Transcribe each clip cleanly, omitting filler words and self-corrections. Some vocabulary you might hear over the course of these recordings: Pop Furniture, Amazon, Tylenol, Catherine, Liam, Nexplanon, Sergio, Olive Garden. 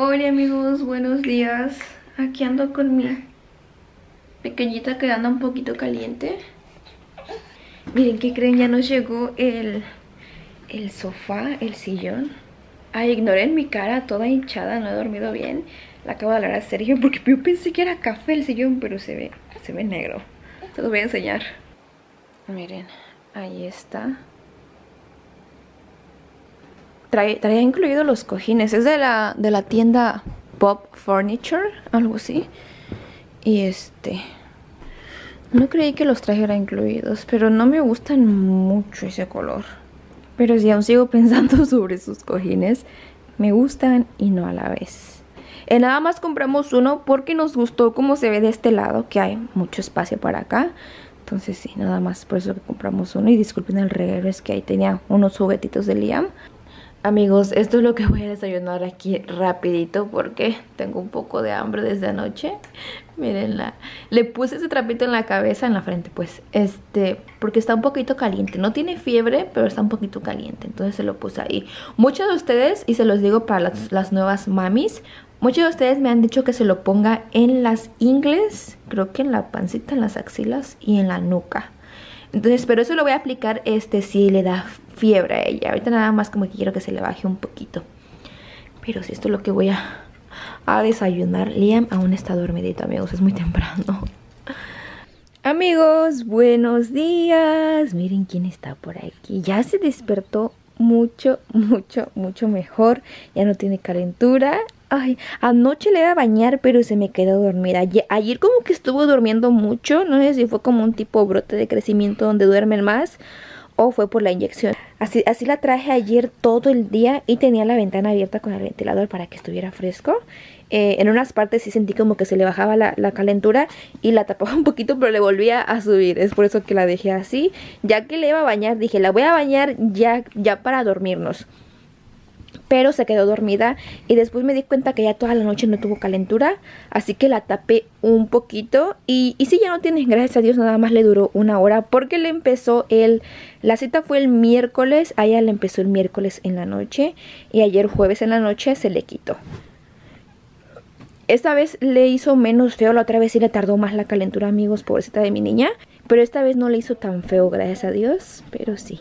Hola amigos, buenos días. Aquí ando con mi pequeñita que anda un poquito caliente. Miren, ¿qué creen? Ya nos llegó el sofá, el sillón. Ay, ignoren mi cara toda hinchada, no he dormido bien. Le acabo de hablar a Sergio porque yo pensé que era café el sillón, pero se ve negro. Se los voy a enseñar. Miren, ahí está. Traía incluido los cojines. Es de la tienda Pop Furniture, algo así. Y no creí que los trajera incluidos, pero no me gustan mucho ese color. Pero si aún sigo pensando sobre sus cojines, me gustan y no a la vez. Nada más compramos uno porque nos gustó cómo se ve de este lado, que hay mucho espacio para acá. Entonces sí, nada más por eso que compramos uno. Y disculpen el reguero, es que ahí tenía unos juguetitos de Liam. Amigos, esto es lo que voy a desayunar aquí rapidito porque tengo un poco de hambre desde anoche. Mírenla. Le puse ese trapito en la cabeza, en la frente pues. Porque está un poquito caliente. No tiene fiebre, pero está un poquito caliente. Entonces se lo puse ahí. Muchos de ustedes, y se los digo para las nuevas mamis, muchos de ustedes me han dicho que se lo ponga en las ingles, creo que en la pancita, en las axilas y en la nuca. Entonces, pero eso lo voy a aplicar si le da fiebre a ella. Ahorita nada más como que quiero que se le baje un poquito. Pero si esto es lo que voy a desayunar. Liam aún está dormidito, amigos. Es muy temprano. Amigos, buenos días. Miren quién está por aquí. Ya se despertó mucho, mucho, mucho mejor. Ya no tiene calentura. Ay, anoche le iba a bañar, pero se me quedó dormida. Ayer como que estuvo durmiendo mucho. No sé si fue como un tipo brote de crecimiento donde duermen más o fue por la inyección. Así la traje ayer todo el día y tenía la ventana abierta con el ventilador para que estuviera fresco. En unas partes sí sentí como que se le bajaba la calentura y la tapaba un poquito, pero le volvía a subir. Es por eso que la dejé así. Ya que le iba a bañar, dije, la voy a bañar ya para dormirnos. Pero se quedó dormida y después me di cuenta que ya toda la noche no tuvo calentura. Así que la tapé un poquito. Y sí, ya no tiene, gracias a Dios, nada más le duró una hora. Porque le empezó la cita fue el miércoles. A ella le empezó el miércoles en la noche. Y ayer jueves en la noche se le quitó. Esta vez le hizo menos feo. La otra vez sí le tardó más la calentura, amigos, pobrecita de mi niña. Pero esta vez no le hizo tan feo, gracias a Dios. Pero sí,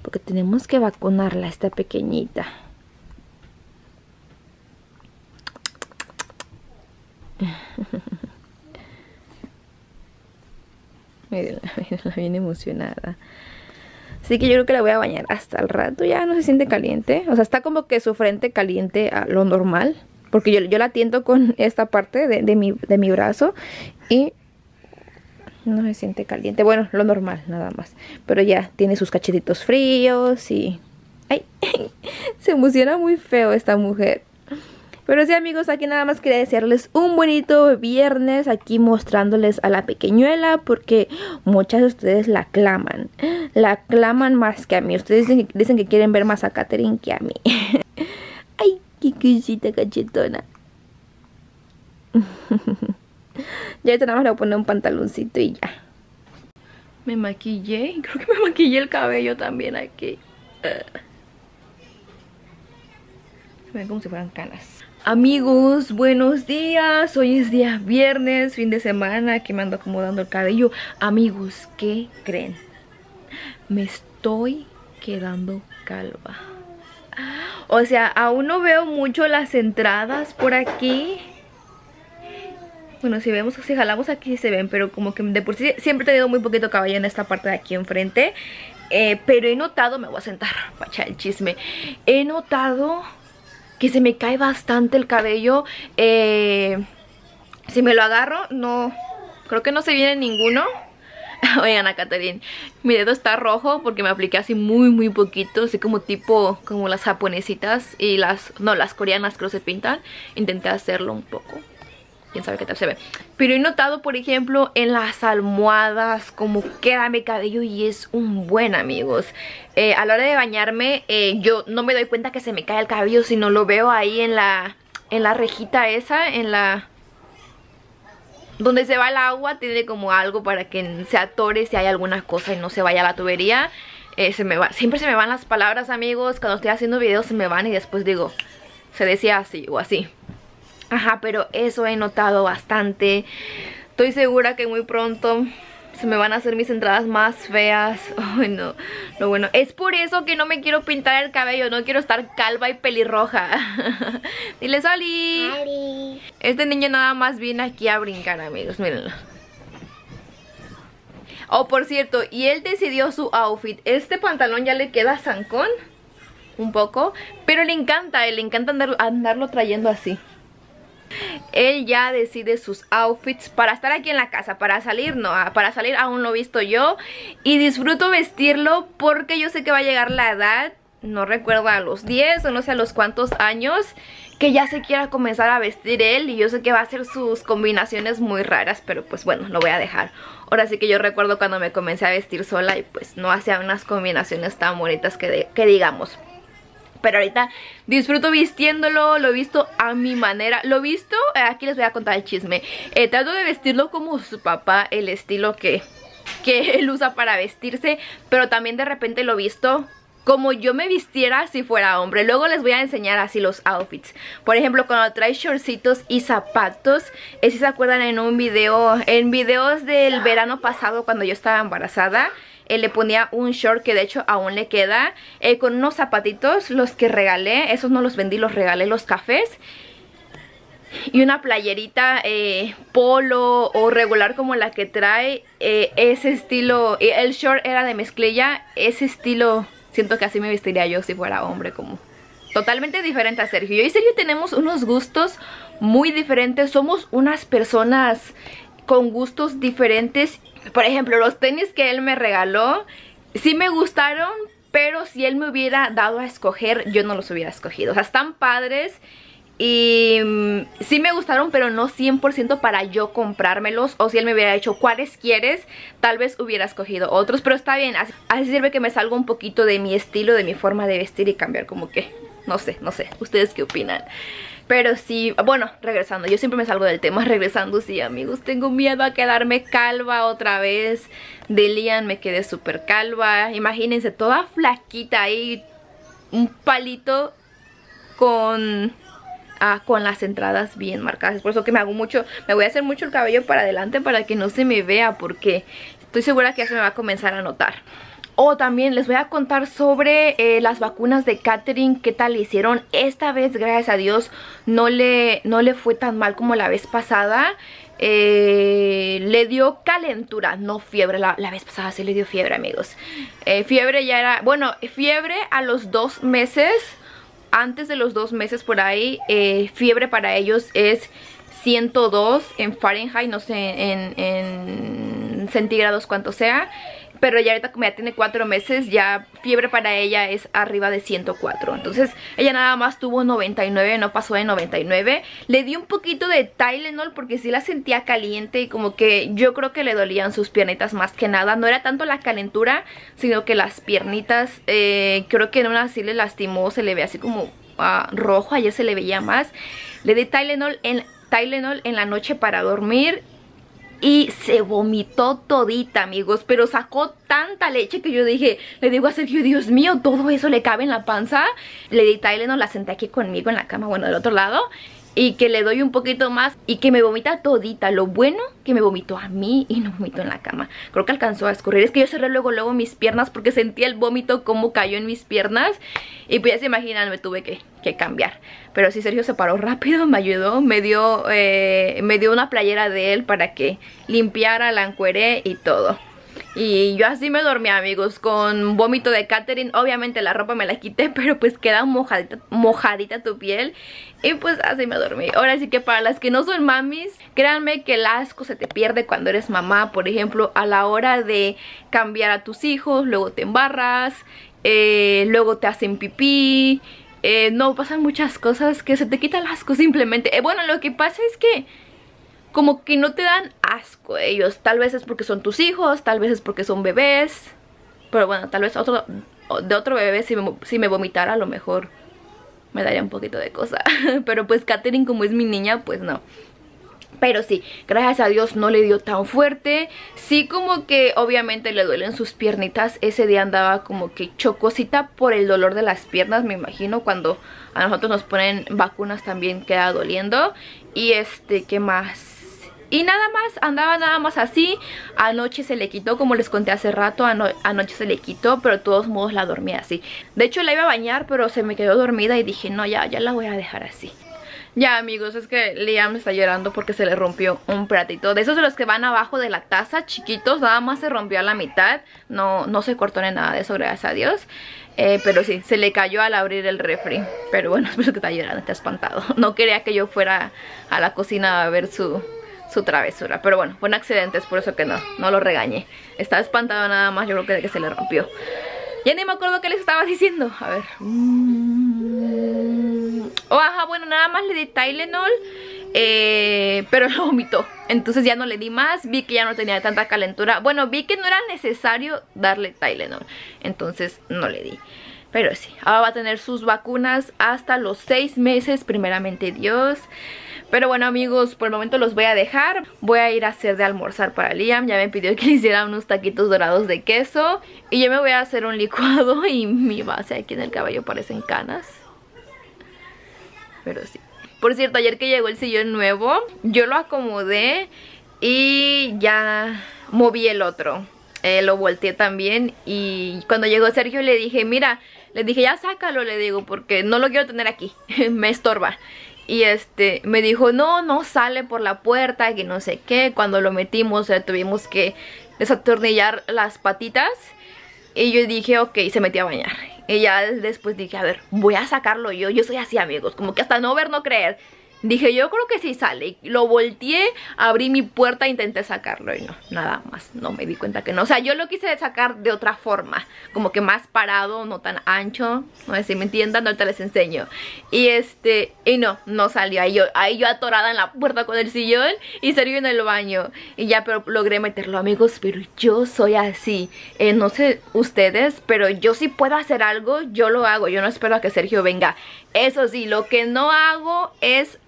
porque tenemos que vacunarla, esta pequeñita. Mírenla, bien emocionada. Así que yo creo que la voy a bañar hasta el rato. Ya no se siente caliente. O sea, está como que su frente caliente a lo normal. Porque yo la tiento con esta parte de mi brazo y no se siente caliente. Bueno, lo normal, nada más. Pero ya tiene sus cachetitos fríos y... ¡Ay! Se emociona muy feo esta mujer. Pero sí, amigos, aquí nada más quería desearles un bonito viernes, aquí mostrándoles a la pequeñuela, porque muchas de ustedes la aclaman más que a mí. Ustedes dicen que quieren ver más a Catherine que a mí. Ay, qué cosita cachetona. Ya ahorita nada más le voy a poner un pantaloncito y ya. Me maquillé, creo que me maquillé el cabello también aquí. Se ven como si fueran canas. Amigos, buenos días. Hoy es día viernes, fin de semana. Aquí me ando acomodando el cabello. Amigos, ¿qué creen? Me estoy quedando calva. O sea, aún no veo mucho las entradas por aquí. Bueno, si jalamos aquí se ven, pero como que de por sí siempre he tenido muy poquito cabello en esta parte de aquí enfrente. Pero he notado, me voy a sentar para echar el chisme. He notado que se me cae bastante el cabello. Si me lo agarro, no, creo que no se viene ninguno. Oigan a Catherine, mi dedo está rojo porque me apliqué así muy muy poquito, así como tipo, como las japonesitas y las coreanas que se pintan. Intenté hacerlo un poco, quién sabe qué tal se ve. Pero he notado, por ejemplo, en las almohadas como queda mi cabello y es un buen, amigos. A la hora de bañarme, yo no me doy cuenta que se me cae el cabello, sino lo veo ahí en la rejita esa, donde se va el agua, tiene como algo para que se atore si hay alguna cosa y no se vaya a la tubería. Siempre se me van las palabras, amigos, cuando estoy haciendo videos se me van y después digo... se decía así o así. Ajá, pero eso he notado bastante. Estoy segura que muy pronto se me van a hacer mis entradas más feas. Ay, no, no, bueno. Es por eso que no me quiero pintar el cabello. No quiero estar calva y pelirroja. Dile, Soli. Soli. Este niño nada más viene aquí a brincar, amigos. Mírenlo. Oh, por cierto, y él decidió su outfit. Este pantalón ya le queda zancón un poco, pero le encanta. Él le encanta andarlo trayendo así. Él ya decide sus outfits para estar aquí en la casa. Para salir, no, para salir aún no he visto yo. Y disfruto vestirlo porque yo sé que va a llegar la edad, no recuerdo a los 10 o no sé a los cuántos años, que ya se quiera comenzar a vestir él. Y yo sé que va a hacer sus combinaciones muy raras, pero pues bueno, lo voy a dejar. Ahora sí que yo recuerdo cuando me comencé a vestir sola y pues no hacía unas combinaciones tan bonitas que digamos. Pero ahorita disfruto vistiéndolo, lo he visto a mi manera. Lo he visto, aquí les voy a contar el chisme. Trato de vestirlo como su papá, el estilo que él usa para vestirse. Pero también de repente lo he visto como yo me vistiera si fuera hombre. Luego les voy a enseñar así los outfits. Por ejemplo, cuando trae shortcitos y zapatos. Si se acuerdan en un video, en videos del verano pasado cuando yo estaba embarazada, él le ponía un short que de hecho aún le queda, con unos zapatitos, los que regalé, esos no los vendí, los regalé, los cafés. Y una playerita polo o regular como la que trae, ese estilo. El short era de mezclilla, ese estilo. Siento que así me vestiría yo si fuera hombre, como totalmente diferente a Sergio. Yo y Sergio tenemos unos gustos muy diferentes, somos unas personas con gustos diferentes. Por ejemplo, los tenis que él me regaló sí me gustaron, pero si él me hubiera dado a escoger, yo no los hubiera escogido. O sea, están padres y sí me gustaron, pero no 100% para yo comprármelos. O si él me hubiera dicho cuáles quieres, tal vez hubiera escogido otros, pero está bien. Así sirve que me salgo un poquito de mi estilo, de mi forma de vestir y cambiar como que, no sé, ¿ustedes qué opinan? Pero sí, bueno, regresando, yo siempre me salgo del tema. Regresando, sí, amigos, tengo miedo a quedarme calva otra vez. De Liam me quedé súper calva. Imagínense, toda flaquita ahí, un palito con las entradas bien marcadas. Es por eso que me voy a hacer mucho el cabello para adelante para que no se me vea, porque estoy segura que ya se me va a comenzar a notar. También les voy a contar sobre las vacunas de Catherine. ¿Qué tal le hicieron? Esta vez, gracias a Dios, no le fue tan mal como la vez pasada. Le dio calentura, no fiebre. La vez pasada sí le dio fiebre, amigos. Fiebre ya era... Bueno, fiebre a los 2 meses. Antes de los 2 meses por ahí, fiebre para ellos es 102 en Fahrenheit. No sé, en centígrados cuánto sea. Pero ya ahorita como ya tiene 4 meses, ya fiebre para ella es arriba de 104. Entonces ella nada más tuvo 99, no pasó de 99. Le di un poquito de Tylenol porque sí la sentía caliente y como que yo creo que le dolían sus piernitas más que nada. No era tanto la calentura, sino que las piernitas, creo que en una sí le lastimó, se le ve así como rojo, ayer se le veía más. Le di Tylenol en la noche para dormir. Y se vomitó todita, amigos. Pero sacó tanta leche que yo dije, le digo a Sergio, Dios mío, todo eso le cabe en la panza. Le di Tylenol, la senté aquí conmigo en la cama, bueno, del otro lado. Y que le doy un poquito más y que me vomita todita. Lo bueno que me vomitó a mí y no vomitó en la cama. Creo que alcanzó a escurrir. Es que yo cerré luego mis piernas porque sentí el vómito como cayó en mis piernas. Y pues ya se imaginan, me tuve que cambiar. Pero sí, Sergio se paró rápido, me ayudó, me dio una playera de él para que limpiara, la encueré y todo. Y yo así me dormí, amigos, con vómito de Catherine. Obviamente la ropa me la quité, pero pues queda mojadita tu piel. Y pues así me dormí. Ahora sí que para las que no son mamis, créanme que el asco se te pierde cuando eres mamá. Por ejemplo, a la hora de cambiar a tus hijos, luego te embarras, luego te hacen pipí. No, pasan muchas cosas que se te quita el asco simplemente. Bueno, lo que pasa es que como que no te dan asco ellos. Tal vez es porque son tus hijos, tal vez es porque son bebés. Pero bueno, tal vez de otro bebé si me vomitara a lo mejor me daría un poquito de cosa. Pero pues Catherine, como es mi niña, pues no. Pero sí, gracias a Dios no le dio tan fuerte. Sí, como que obviamente le duelen sus piernitas. Ese día andaba como que chocosita por el dolor de las piernas, me imagino. Cuando a nosotros nos ponen vacunas también queda doliendo. Y ¿qué más? Y nada más, andaba nada más así. Anoche se le quitó, como les conté hace rato, anoche se le quitó, pero de todos modos la dormí así. De hecho la iba a bañar, pero se me quedó dormida y dije, no, ya la voy a dejar así. Ya, amigos, es que Liam está llorando porque se le rompió un platito. De esos de los que van abajo de la taza, chiquitos, nada más se rompió a la mitad. No se cortó ni nada de eso, gracias a Dios. Pero sí, se le cayó al abrir el refri. Pero bueno, espero que está llorando, está espantado. No quería que yo fuera a la cocina a ver su travesura. Pero bueno, fue un accidente, es por eso que no lo regañé. Estaba espantado nada más, yo creo que de que se le rompió. Ya ni me acuerdo qué les estaba diciendo. A ver... Oh, ajá, bueno, nada más le di Tylenol, pero lo vomitó. Entonces ya no le di más, vi que ya no tenía tanta calentura. Bueno, vi que no era necesario darle Tylenol, entonces no le di. Pero sí, ahora va a tener sus vacunas hasta los 6 meses, primeramente Dios. Pero bueno, amigos, por el momento los voy a dejar. Voy a ir a hacer de almorzar para Liam. Ya me pidió que le hiciera unos taquitos dorados de queso. Y yo me voy a hacer un licuado y mi base aquí en el cabello parecen canas. Pero sí. Por cierto, ayer que llegó el sillón nuevo, yo lo acomodé y ya moví el otro. Lo volteé también y cuando llegó Sergio le dije, mira, le dije, ya sácalo, le digo, porque no lo quiero tener aquí, me estorba. Y me dijo, no sale por la puerta, que no sé qué. Cuando lo metimos, tuvimos que desatornillar las patitas. Y yo dije, ok, se metió a bañar. Y ya después dije, a ver, voy a sacarlo yo. Yo soy así, amigos, como que hasta no ver, no creer. Dije, yo creo que sí sale. Lo volteé, abrí mi puerta e intenté sacarlo. Y no, nada más, no me di cuenta que no. O sea, yo lo quise sacar de otra forma, como que más parado, no tan ancho. No sé si me entiendan, ahorita les enseño. Y y no salió. Ahí yo atorada en la puerta con el sillón y Sergio en el baño. Y ya, pero logré meterlo, amigos. Pero yo soy así. No sé ustedes, pero yo sí puedo hacer algo, yo lo hago. Yo no espero a que Sergio venga. Eso sí, lo que no hago es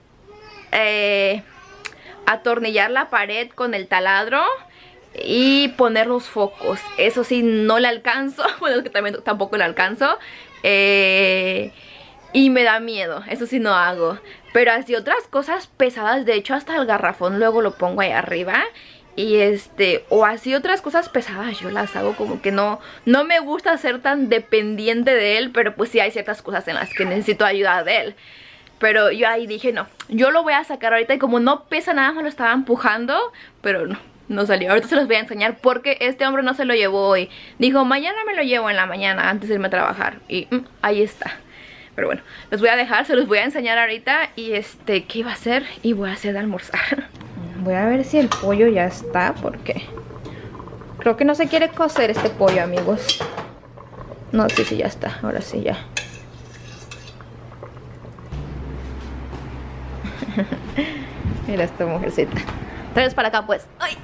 atornillar la pared con el taladro y poner los focos. Eso sí, no le alcanzo. Bueno, que también tampoco le alcanzo. Y me da miedo, eso sí no hago. Pero así otras cosas pesadas, de hecho hasta el garrafón luego lo pongo ahí arriba. Y o así otras cosas pesadas yo las hago, como que no me gusta ser tan dependiente de él. Pero pues sí hay ciertas cosas en las que necesito ayuda de él. Pero yo ahí dije, no, yo lo voy a sacar ahorita. Y como no pesa nada, me lo estaba empujando. Pero no salió. Ahorita se los voy a enseñar porque este hombre no se lo llevó hoy. Dijo, mañana me lo llevo en la mañana antes de irme a trabajar. Y ahí está. Pero bueno, los voy a dejar, se los voy a enseñar ahorita. Y ¿qué iba a hacer? Y voy a hacer de almorzar. Voy a ver si el pollo ya está, porque creo que no se quiere cocer este pollo, amigos. No sé si ya está, ahora sí ya. Mira esta mujercita. Traes para acá, pues. ¡Ay!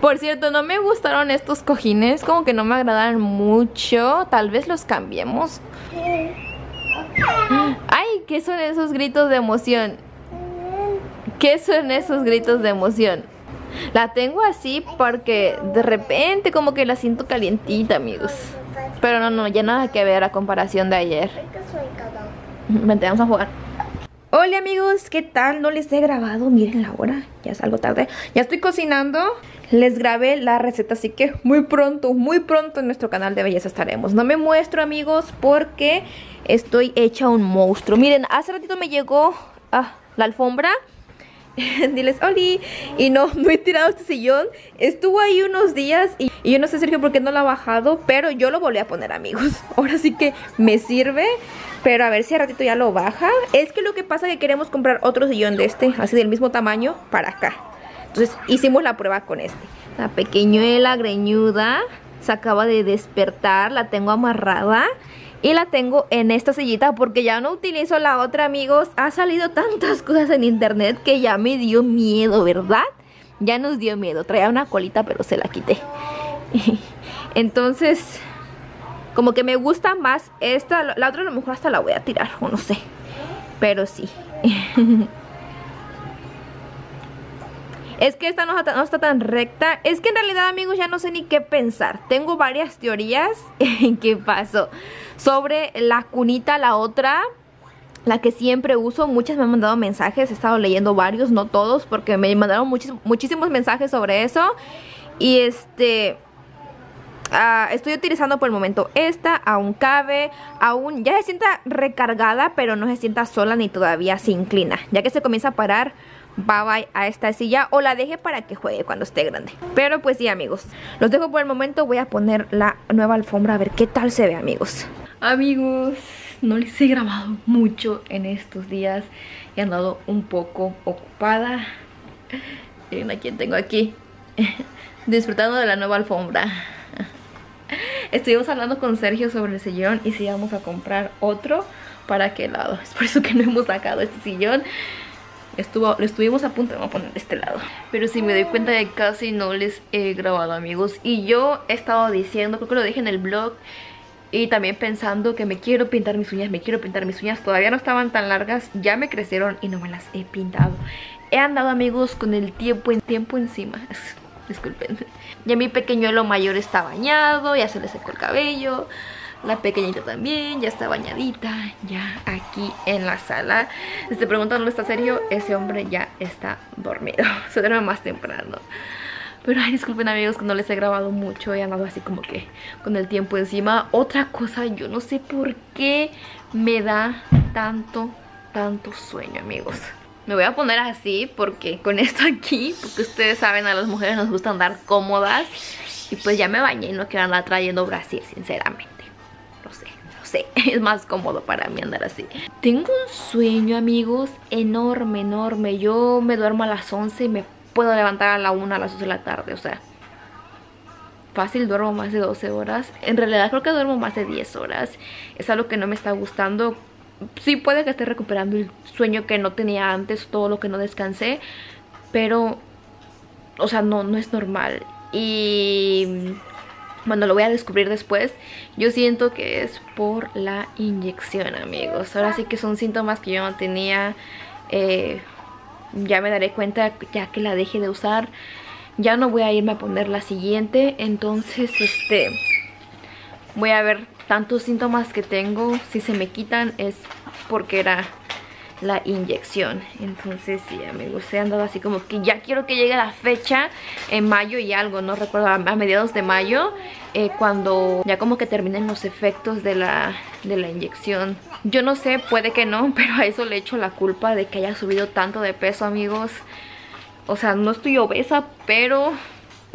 Por cierto, no me gustaron estos cojines, como que no me agradaron mucho. Tal vez los cambiemos. ¡Ay! ¿Qué son esos gritos de emoción? ¿Qué son esos gritos de emoción? La tengo así porque de repente como que la siento calientita, amigos. Pero no, ya nada que ver a comparación de ayer. Vente, vamos a jugar. Hola, amigos, ¿qué tal? No les he grabado, miren la hora, ya salgo tarde. Ya estoy cocinando, les grabé la receta, así que muy pronto en nuestro canal de belleza estaremos. No me muestro, amigos, porque estoy hecha un monstruo. Miren, hace ratito me llegó la alfombra. Diles, oli. Y no he tirado este sillón. Estuvo ahí unos días y yo no sé, Sergio, por qué no lo ha bajado. Pero yo lo volví a poner, amigos. Ahora sí que me sirve. Pero a ver si al ratito ya lo baja. Es que lo que pasa es que queremos comprar otro sillón de este, así del mismo tamaño, para acá. Entonces hicimos la prueba con este. La pequeñuela greñuda se acaba de despertar. La tengo amarrada y la tengo en esta sillita porque ya no utilizo la otra, amigos. Ha salido tantas cosas en internet que ya me dio miedo, ¿verdad? Ya nos dio miedo. Traía una colita pero se la quité. Entonces, como que me gusta más esta. La otra a lo mejor hasta la voy a tirar, o no sé. Pero sí. Es que esta no está tan recta. Es que en realidad, amigos, ya no sé ni qué pensar. Tengo varias teorías en qué pasó. Sobre la cunita, la otra, la que siempre uso. Muchas me han mandado mensajes. He estado leyendo varios, no todos, porque me mandaron muchísimos mensajes sobre eso. Y estoy utilizando por el momento esta. Aún cabe, aún ya se sienta recargada, pero no se sienta sola ni todavía se inclina. Ya que se comienza a parar, bye bye a esta silla, o la deje para que juegue cuando esté grande. Pero pues sí, amigos, los dejo por el momento. Voy a poner la nueva alfombra a ver qué tal se ve, amigos. Amigos, no les he grabado mucho en estos días y he andado un poco ocupada. Miren a quién tengo aquí disfrutando de la nueva alfombra. Estuvimos hablando con Sergio sobre el sillón y si íbamos a comprar otro para aquel lado. Es por eso que no hemos sacado este sillón. Lo estuvimos a punto, vamos a poner de este lado. Pero sí, me doy cuenta de que casi no les he grabado, amigos. Y yo he estado diciendo, creo que lo dije en el blog, y también pensando que me quiero pintar mis uñas, todavía no estaban tan largas, ya me crecieron y no me las he pintado. He andado, amigos, con el tiempo encima. Disculpen. Ya mi pequeñuelo mayor está bañado, ya se le secó el cabello. La pequeñita también, ya está bañadita, ya aquí en la sala. Si te preguntan dónde está Sergio, ese hombre ya está dormido. Se duerme más temprano. Pero ay, disculpen, amigos, que no les he grabado mucho. He andado así como que con el tiempo encima. Otra cosa, yo no sé por qué me da tanto sueño, amigos. Me voy a poner así porque con esto aquí, porque ustedes saben, a las mujeres nos gusta andar cómodas. Y pues ya me bañé y no quiero andar trayendo brasil, sinceramente. No sé, es más cómodo para mí andar así. Tengo un sueño, amigos, enorme. Yo me duermo a las 11 y me puedo levantar a la 1, a las 2 de la tarde. O sea, fácil duermo más de 12 horas. En realidad creo que duermo más de 10 horas. Es algo que no me está gustando. Sí, puede que esté recuperando el sueño que no tenía antes, todo lo que no descansé, pero, o sea, no es normal. Y bueno, lo voy a descubrir después. Yo siento que es por la inyección, amigos. Ahora sí que son síntomas que yo no tenía. Ya me daré cuenta ya que la deje de usar. Ya no voy a irme a poner la siguiente. Entonces, voy a ver tantos síntomas que tengo. Si se me quitan es porque era la inyección. Entonces sí, amigos, he andado así como que ya quiero que llegue la fecha en mayo y algo, no recuerdo, a mediados de mayo, cuando ya como que terminen los efectos de la inyección. Yo no sé, puede que no, pero a eso le echo la culpa de que haya subido tanto de peso, amigos. O sea, no estoy obesa, pero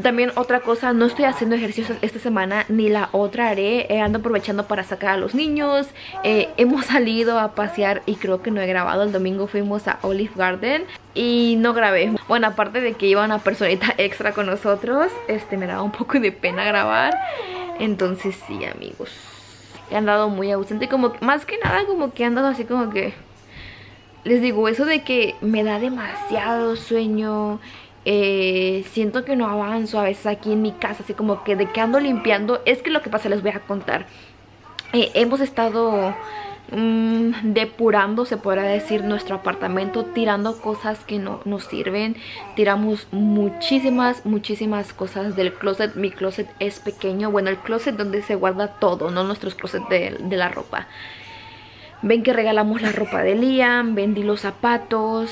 también otra cosa, no estoy haciendo ejercicios esta semana ni la otra haré. Ando aprovechando para sacar a los niños. Hemos salido a pasear y creo que no he grabado. El domingo fuimos a Olive Garden y no grabé. Bueno, aparte de que iba una personita extra con nosotros, me daba un poco de pena grabar. Entonces sí, amigos, he andado muy ausente, como que, más que nada como que he andado así como que, les digo, eso de que me da demasiado sueño. Siento que no avanzo a veces aquí en mi casa, así como que de que ando limpiando. Es que lo que pasa, les voy a contar. Hemos estado depurando, se podrá decir, nuestro apartamento, tirando cosas que no nos sirven. Tiramos muchísimas cosas del closet. Mi closet es pequeño, bueno, el closet donde se guarda todo, no nuestros closets de la ropa. Ven que regalamos la ropa de Liam, vendí los zapatos,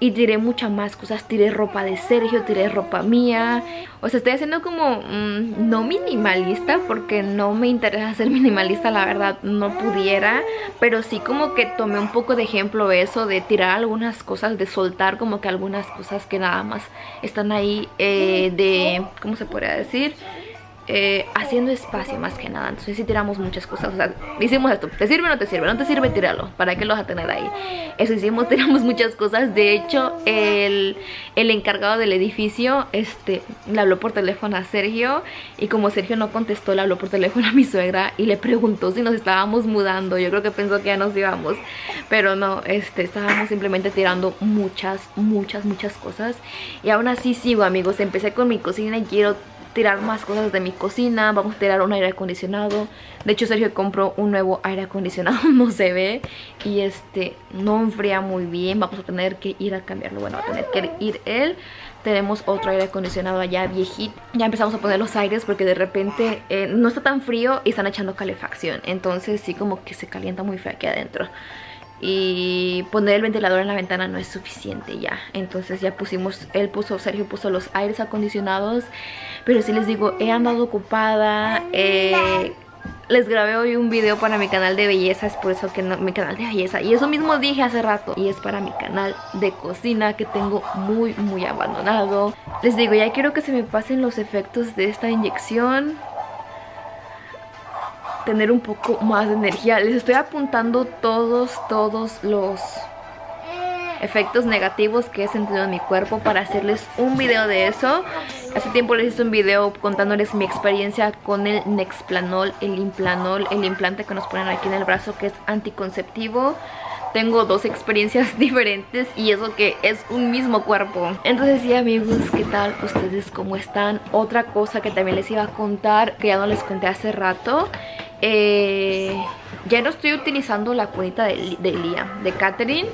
y tiré muchas más cosas, tiré ropa de Sergio, tiré ropa mía. O sea, estoy haciendo como, no minimalista, porque no me interesa ser minimalista, la verdad, no pudiera. Pero sí como que tomé un poco de ejemplo eso, de tirar algunas cosas, de soltar como que algunas cosas que nada más están ahí, ¿cómo se podría decir? Haciendo espacio más que nada. Entonces sí tiramos muchas cosas. O sea, hicimos esto, ¿te sirve o no te sirve? No te sirve, tíralo, ¿para qué lo vas a tener ahí? Eso hicimos, tiramos muchas cosas. De hecho, el encargado del edificio le habló por teléfono a Sergio, y como Sergio no contestó, le habló por teléfono a mi suegra y le preguntó si nos estábamos mudando. Yo creo que pensó que ya nos íbamos, pero no, estábamos simplemente tirando muchas cosas. Y aún así sigo, amigos. Empecé con mi cocina y quiero tirar más cosas de mi cocina, vamos a tirar un aire acondicionado. De hecho Sergio compró un nuevo aire acondicionado, no se ve, y no enfría muy bien, vamos a tener que ir a cambiarlo, bueno, va a tener que ir él. Tenemos otro aire acondicionado allá viejito. Ya empezamos a poner los aires porque de repente no está tan frío y están echando calefacción, entonces sí como que se calienta muy feo aquí adentro. Y poner el ventilador en la ventana no es suficiente ya. Entonces ya pusimos, Sergio puso los aires acondicionados. Pero sí les digo, he andado ocupada. Les grabé hoy un video para mi canal de belleza. Es por eso que no, mi canal de belleza. Y eso mismo dije hace rato. Y es para mi canal de cocina que tengo muy, muy abandonado. Les digo, ya quiero que se me pasen los efectos de esta inyección. Tener un poco más de energía. Les estoy apuntando todos los efectos negativos que he sentido en mi cuerpo para hacerles un video de eso. Hace tiempo les hice un video contándoles mi experiencia con el Nexplanon, el implante que nos ponen aquí en el brazo, que es anticonceptivo. Tengo dos experiencias diferentes y eso que es un mismo cuerpo. Entonces sí amigos, ¿qué tal ustedes? ¿Cómo están? Otra cosa que también les iba a contar, que ya no les conté hace rato. Ya no estoy utilizando la cuenta de Liam, de Catherine.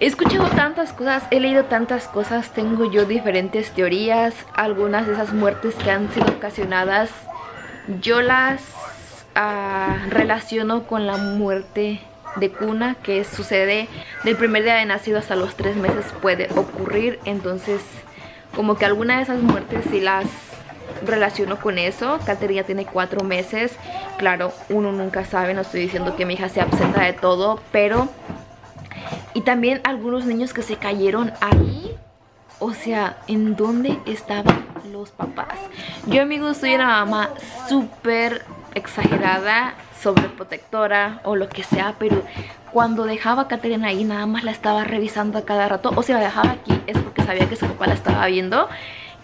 He escuchado tantas cosas, he leído tantas cosas, tengo yo diferentes teorías. Algunas de esas muertes que han sido ocasionadas, yo las relaciono con la muerte de cuna, que sucede del primer día de nacido hasta los 3 meses, puede ocurrir. Entonces como que alguna de esas muertes sí las relaciono con eso. Catherine ya tiene 4 meses. Claro, uno nunca sabe, no estoy diciendo que mi hija se absenta de todo, pero... Y también algunos niños que se cayeron ahí. O sea, ¿en dónde estaban los papás? Yo amigos soy una mamá súper exagerada, sobreprotectora o lo que sea, pero cuando dejaba a Catherine ahí nada más la estaba revisando a cada rato. O sea, la dejaba aquí es porque sabía que su papá la estaba viendo.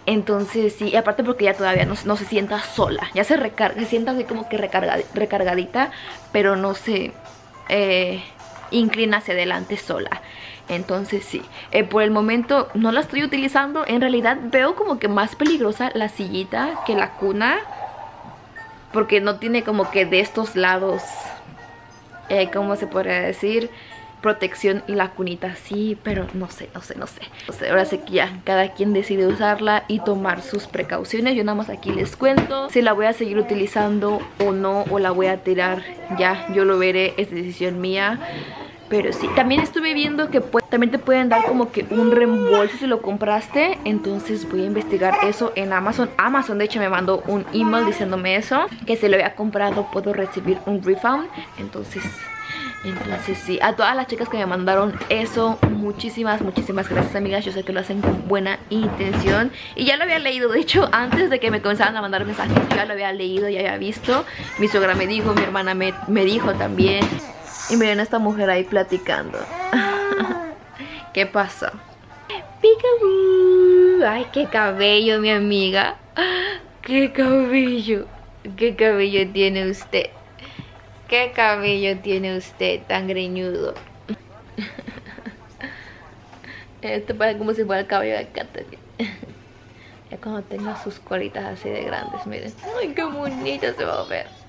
Entonces sí, y aparte porque ella todavía no se sienta sola. Ya se recarga, se sienta así como que recargadita, pero no se inclina hacia adelante sola. Entonces sí, por el momento no la estoy utilizando. En realidad veo como que más peligrosa la sillita que la cuna, porque no tiene como que de estos lados, ¿cómo se podría decir? Protección, y la cunita sí, pero no sé. O sea, ahora sí que ya cada quien decide usarla y tomar sus precauciones. Yo nada más aquí les cuento si la voy a seguir utilizando o no, o la voy a tirar ya. Yo lo veré, es decisión mía. Pero sí, también estuve viendo que también te pueden dar como que un reembolso si lo compraste. Entonces voy a investigar eso en Amazon. Amazon de hecho me mandó un email diciéndome eso, que si lo había comprado puedo recibir un refund. Entonces sí, a todas las chicas que me mandaron eso, muchísimas gracias amigas. Yo sé que lo hacen con buena intención. Y ya lo había leído, de hecho antes de que me comenzaran a mandar mensajes yo ya lo había leído, ya había visto. Mi suegra me dijo, mi hermana me dijo también. Y miren a esta mujer ahí platicando. ¿Qué pasó? ¡Peekaboo! Ay, qué cabello mi amiga. Qué cabello. Qué cabello tiene usted. ¿Qué cabello tiene usted tan greñudo? Esto parece como si fuera el cabello de Catherine. Ya cuando tenga sus colitas así de grandes, miren. Ay, qué bonita se va a ver.